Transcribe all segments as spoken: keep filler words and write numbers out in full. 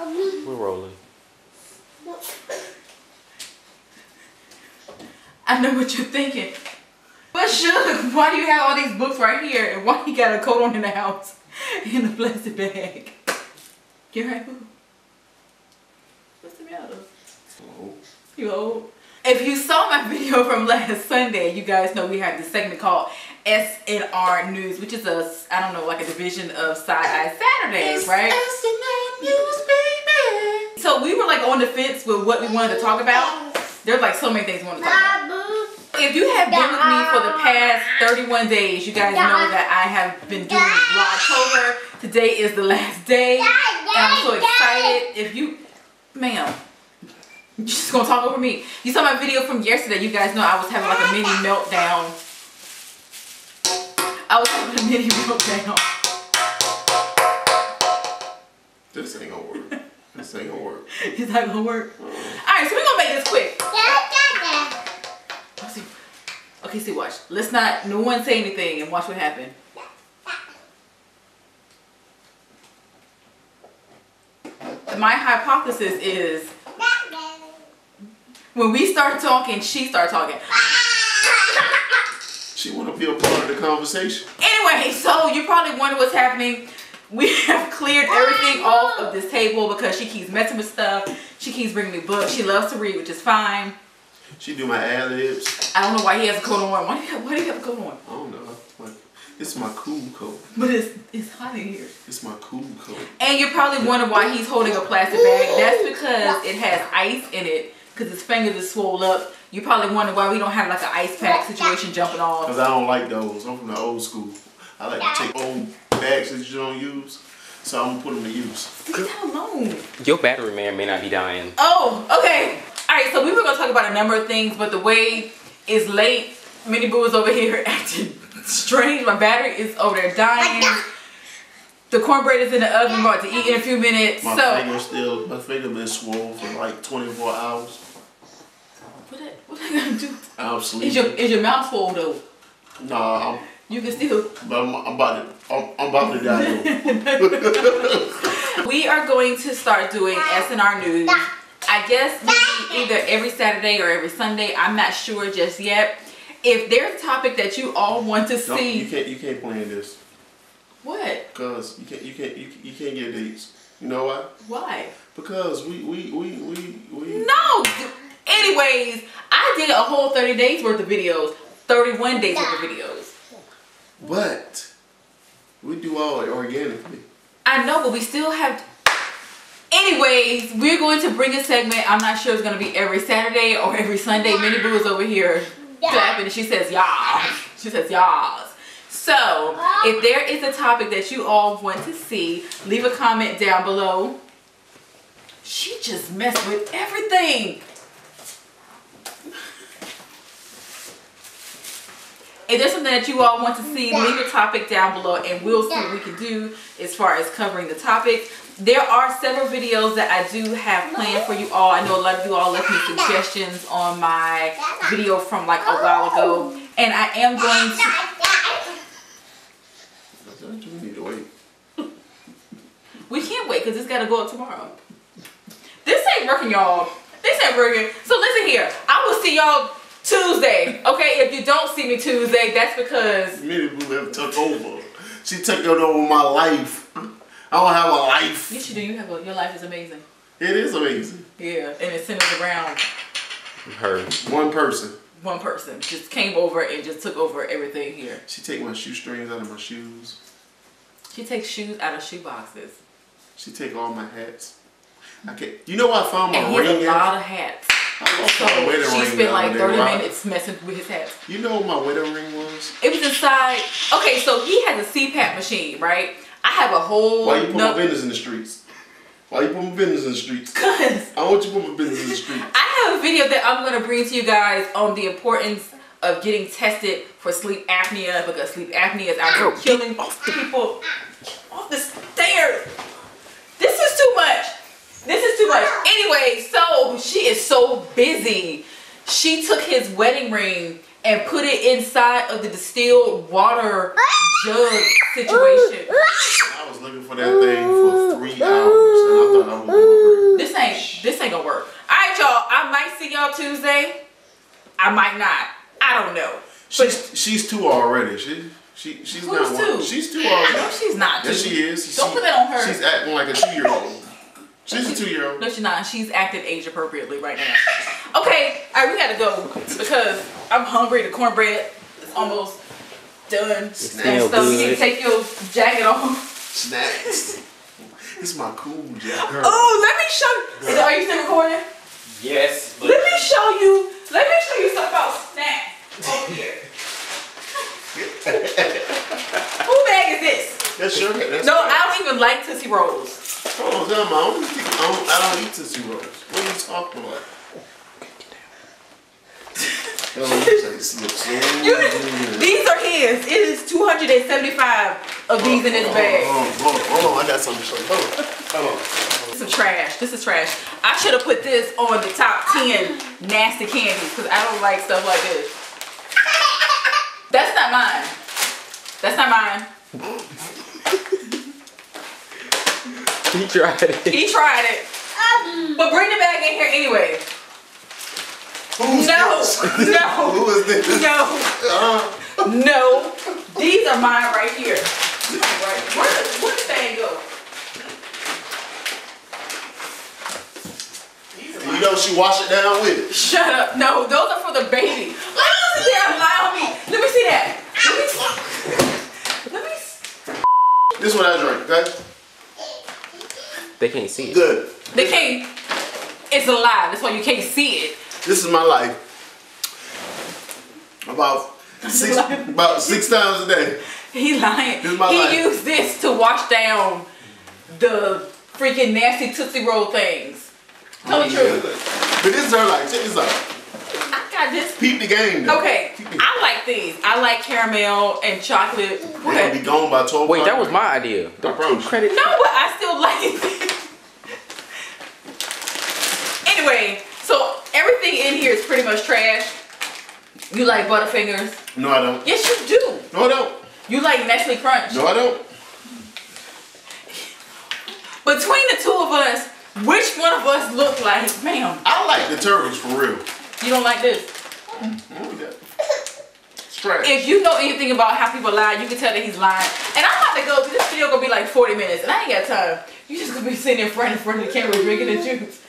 Of me. We're rolling. Nope. I know what you're thinking. But Shug, why do you have all these books right here? And why you got a coat on in the house? In the plastic bag. You're right, boo. What's the matter? Oh. You old. If you saw my video from last Sunday, you guys know we had this segment called S N R News, which is a, I don't know, like a division of Side Eye Saturdays, right? S N R News, baby. So we were like on the fence with what we wanted to talk about. There's like so many things we want to talk about. If you have been with me for the past thirty-one days, you guys know that I have been doing Vlogtober. Today is the last day. And I'm so excited. If you, ma'am. You're just gonna talk over me. You saw my video from yesterday. You guys know I was having like a mini meltdown. I was having a mini meltdown. This ain't gonna work. This ain't gonna work. It's not gonna work. All right, so we're gonna make this quick. Okay, see, watch. Let's not, no one say anything and watch what happened. My hypothesis is, when we start talking, she start talking. She want to be a part of the conversation. Anyway, so you probably wonder what's happening. We have cleared everything off of this table because she keeps messing with stuff. She keeps bringing me books. She loves to read, which is fine. She do my ad-libs. I don't know why he has a coat on. Why do you have, why do you have a coat on? I don't know. Like, it's my cool coat. But it's it's hot in here. It's my cool coat. And you probably wonder why he's holding a plastic bag. That's because it has ice in it. Because his fingers are swole up. You probably wonder why we don't have like an ice pack situation jumping off. Because I don't like those. I'm from the old school. I like to take old bags that you don't use. So I'm going to put them to use. Leave that alone. Your battery man may not be dying. Oh, okay. All right, so we were going to talk about a number of things, but the way is late. Mini Boo is over here acting strange. My battery is over there dying. The cornbread is in the oven. We're about to eat in a few minutes. My so. finger still, my finger been swollen for like twenty-four hours. What? That, what I gonna do? I'm sleeping. Is your is your mouth full though? Nah. I'm, you can still. But I'm, I'm about to. I'm, I'm about to die. We are going to start doing S N R News. I guess maybe either every Saturday or every Sunday. I'm not sure just yet. If there's a topic that you all want to see, no, you can't. You can't plan this. What? Because you can't, you can't, you, you can't get dates. You know why? Why? Because we, we, we, we, we. No. Anyways, I did a whole thirty days worth of videos, thirty-one days worth of videos. But we do all organically. I know, but we still have. Anyways, we're going to bring a segment. I'm not sure it's going to be every Saturday or every Sunday. Mini Boo is over here clapping, and she says y'all. She says y'all. So, if there is a topic that you all want to see, leave a comment down below. She just messed with everything. If there's something that you all want to see, leave a topic down below and we'll see what we can do as far as covering the topic. There are several videos that I do have planned for you all. I know a lot of you all left me suggestions on my video from like a while ago. And I am going to... We can't wait because it's got to go up tomorrow. This ain't working, y'all. This ain't working. So listen here. I will see y'all Tuesday. Okay? If you don't see me Tuesday, that's because... Mini Boo have took over. She took over my life. I don't have a life. Yes, you do. You have a, your life is amazing. It is amazing. Yeah. And it centers around... Her. One person. One person. Just came over and just took over everything here. She take my shoestrings out of my shoes. She takes shoes out of shoe boxes. She take all my hats. I can't. You know I found my and ring. And a lot of hats. I lost so my wedding she ring. She spent like thirty day. minutes messing with his hats. You know what my wedding ring was? It was inside. Okay, so he has a C PAP machine, right? I have a whole. Why you put my business in the streets? Why you put my business in the streets? Cause I want you to put my business in the streets. I have a video that I'm gonna bring to you guys on the importance of getting tested for sleep apnea because sleep apnea is out here killing people off the stairs. This is too much. This is too much. Anyway, so she is so busy. She took his wedding ring and put it inside of the distilled water jug situation. I was looking for that thing for three hours and I thought I was I might not. I don't know. She's, she's two already. She she she's Who's not two? One. She's two already. No, she's not two. Yes, she is. Don't she, put that on her. She's acting like a two-year-old. She's a two-year-old. No, she's not. She's acting age appropriately right now. Okay, all right, we gotta go because I'm hungry. The cornbread is almost done. And so you need to take your jacket off. Snacks. This is my cool jacket. Oh, let me show you. Are you still recording? Yes. Let me show you. Let me show you something about snacks over here. Who bag is this? That's your bag. No, I don't even like Tootsie Rolls. Oh, no, I don't, think, I, don't, I don't eat Tootsie Rolls. What are you talking about? you, these are his. It is two hundred seventy-five of these oh, in this oh, bag. Hold on, hold on, I got something to show you. Hold on, hold on. This is trash. This is trash. I should have put this on the top ten nasty candies because I don't like stuff like this. That's not mine. That's not mine. He tried it. He tried it. Um, but bring the bag in here anyway. Who's no. This? No. Who is this? No. Uh. No. These are mine right here. Right. Where did the, the thing go? You know she washed it down with it. Shut up. No, those are for the baby. Let me see that. Allow me. Let me see that. Let me see. Let me see. This one I drink, okay? They can't see it. Good. They can't. It's a lie. That's why you can't see it. This is my life. About six, about six times a day. He lying. This is my he life. Used this to wash down the freaking nasty Tootsie Roll things. Tell the truth. But this is her life. Check this out. I got this. Peep the game though. Okay. I like these. I like caramel and chocolate. They're gonna be gone by twelve. Wait, that was my idea. Don't promise. Credit. No, but I still like it. Anyway, so everything in here is pretty much trash. You like Butterfingers? No, I don't. Yes, you do. No, I don't. You like Nestle Crunch? No, I don't. Between the two of us, which one of us look like, ma'am? I like the turtles for real. You don't like this? It's trash. If you know anything about how people lie, you can tell that he's lying. And I'm about to go, because this video gonna be like forty minutes, and I ain't got time. You just gonna be sitting in front in front of the camera drinking the juice.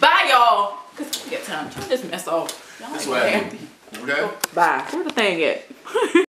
Bye, y'all. Because we got time. Turn this mess off. That's what I do. Okay? Bye. Where the thing at?